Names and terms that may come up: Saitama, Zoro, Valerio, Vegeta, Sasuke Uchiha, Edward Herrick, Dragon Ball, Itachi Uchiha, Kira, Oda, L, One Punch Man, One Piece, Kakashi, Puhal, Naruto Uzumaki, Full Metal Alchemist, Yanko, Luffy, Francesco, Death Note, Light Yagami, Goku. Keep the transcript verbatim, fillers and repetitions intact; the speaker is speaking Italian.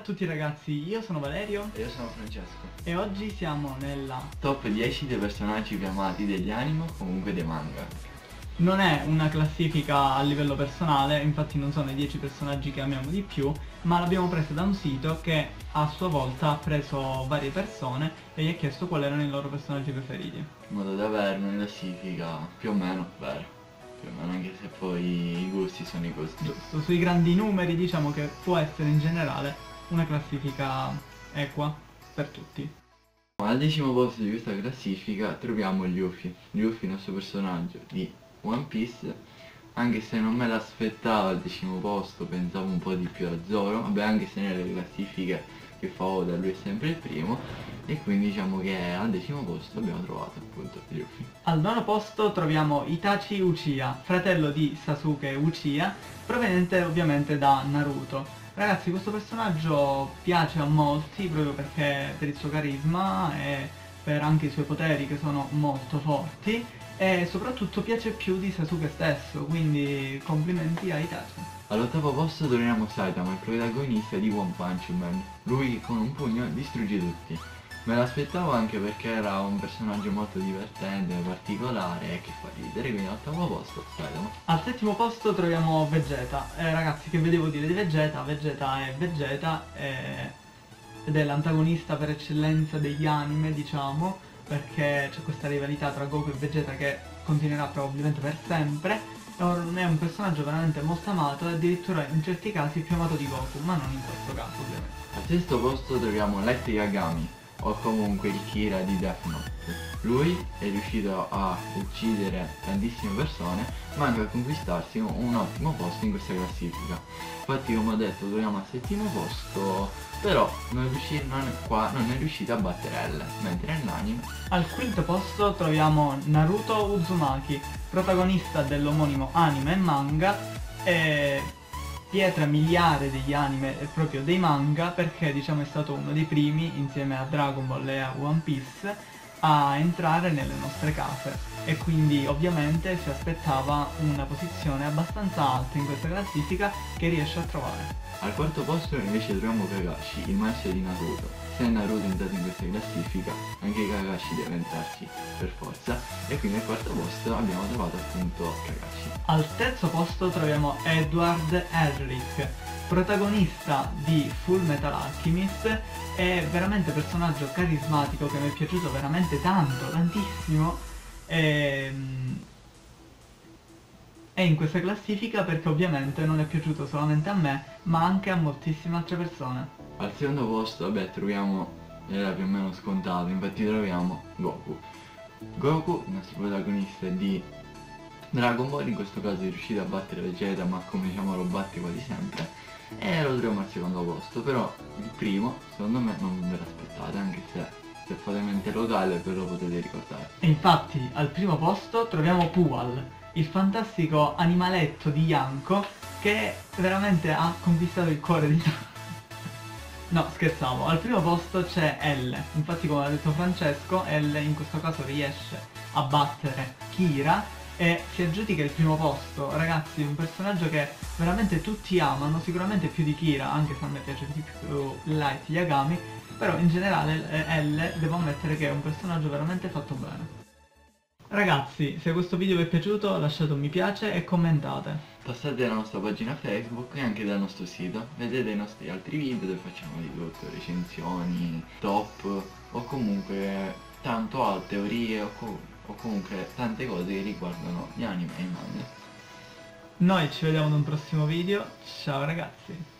a tutti ragazzi, io sono Valerio e io sono Francesco e oggi siamo nella top dieci dei personaggi più amati degli anime o comunque dei manga. Non è una classifica a livello personale, infatti non sono i dieci personaggi che amiamo di più, ma l'abbiamo presa da un sito che a sua volta ha preso varie persone e gli ha chiesto quali erano i loro personaggi preferiti, in modo da avere una classifica più o meno vera. Ma anche se poi i gusti sono i gusti. Giusto, sui grandi numeri diciamo che può essere in generale una classifica equa per tutti. Al decimo posto di questa classifica troviamo Luffy. Luffy, il nostro personaggio di One Piece. Anche se non me l'aspettavo al decimo posto, pensavo un po' di più a Zoro. Vabbè, anche se nelle classifiche che fa Oda lui è sempre il primo. E quindi diciamo che al decimo posto abbiamo trovato appunto Luffy. Al nono posto troviamo Itachi Uchiha, fratello di Sasuke Uchiha, proveniente ovviamente da Naruto. Ragazzi, questo personaggio piace a molti proprio perché per il suo carisma e per anche i suoi poteri che sono molto forti, e soprattutto piace più di Sasuke stesso, quindi complimenti a Itachi. All'ottavo posto troviamo Saitama, il protagonista di One Punch Man, lui che con un pugno distrugge tutti. Me l'aspettavo anche perché era un personaggio molto divertente, particolare e che fa ridere, quindi all'ottavo posto Saitama. Al settimo posto troviamo Vegeta. Eh, ragazzi, che vi devo dire di Vegeta? Vegeta è Vegeta è... ed è l'antagonista per eccellenza degli anime, diciamo, perché c'è questa rivalità tra Goku e Vegeta che continuerà probabilmente per sempre. È un personaggio veramente molto amato e addirittura in certi casi più amato di Goku, ma non in questo caso ovviamente. Al sesto posto troviamo Light Yagami, o comunque il Kira di Death Note. Lui è riuscito a uccidere tantissime persone, ma anche a conquistarsi un ottimo posto in questa classifica. Infatti, come ho detto, troviamo al settimo posto, però non è, riuscito, non è, qua, non è riuscito a battere L, mentre nell'anime. Al quinto posto troviamo Naruto Uzumaki, protagonista dell'omonimo anime e manga, e pietra miliare degli anime e proprio dei manga, perché diciamo è stato uno dei primi insieme a Dragon Ball e a One Piece a entrare nelle nostre case, e quindi ovviamente si aspettava una posizione abbastanza alta in questa classifica che riesce a trovare. Al quarto posto invece troviamo Kakashi, il maestro di Naruto. Se Naruto è entrato in questa classifica, anche Kakashi deve entrarci per forza, e quindi al quarto posto abbiamo trovato appunto Kakashi. Al terzo posto troviamo Edward Herrick, protagonista di Full Metal Alchemist. È veramente un personaggio carismatico che mi è piaciuto veramente tanto, tantissimo, e... è in questa classifica perché ovviamente non è piaciuto solamente a me, ma anche a moltissime altre persone. Al secondo posto, vabbè, troviamo, era più o meno scontato, infatti troviamo Goku. Goku, il nostro protagonista di Dragon Ball, in questo caso è riuscito a battere Vegeta, ma come diciamo lo batte quasi sempre, e lo troviamo al secondo posto, però il primo, secondo me, non ve l'aspettate, anche se... se fate mente locale ve lo potete ricordare. E infatti al primo posto troviamo Puhal, il fantastico animaletto di Yanko che veramente ha conquistato il cuore di... No, scherzavo, al primo posto c'è L, infatti come ha detto Francesco, L in questo caso riesce a battere Kira e si aggiudica il primo posto. Ragazzi, un personaggio che veramente tutti amano, sicuramente più di Kira, anche se a me piace di più Light Yagami, però in generale L devo ammettere che è un personaggio veramente fatto bene. Ragazzi, se questo video vi è piaciuto lasciate un mi piace e commentate. Passate alla nostra pagina Facebook e anche dal nostro sito. Vedete i nostri altri video dove facciamo di tutto, recensioni, top o comunque tanto altre teorie o, co o comunque tante cose che riguardano gli anime e i manga. Noi ci vediamo in un prossimo video, ciao ragazzi!